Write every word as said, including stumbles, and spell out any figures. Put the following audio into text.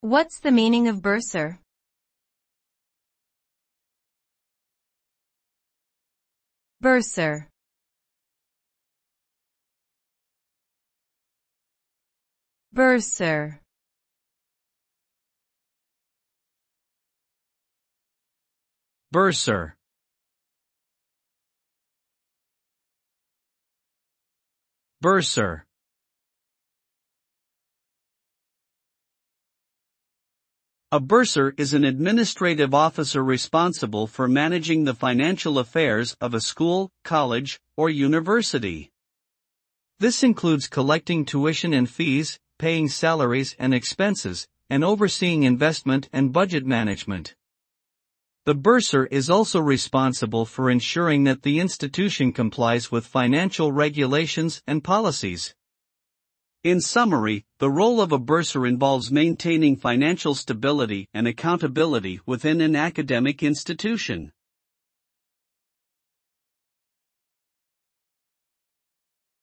What's the meaning of bursar? Bursar. Bursar. Bursar. Bursar. A bursar is an administrative officer responsible for managing the financial affairs of a school, college, or university. This includes collecting tuition and fees, paying salaries and expenses, and overseeing investment and budget management. The bursar is also responsible for ensuring that the institution complies with financial regulations and policies. In summary, the role of a bursar involves maintaining financial stability and accountability within an academic institution.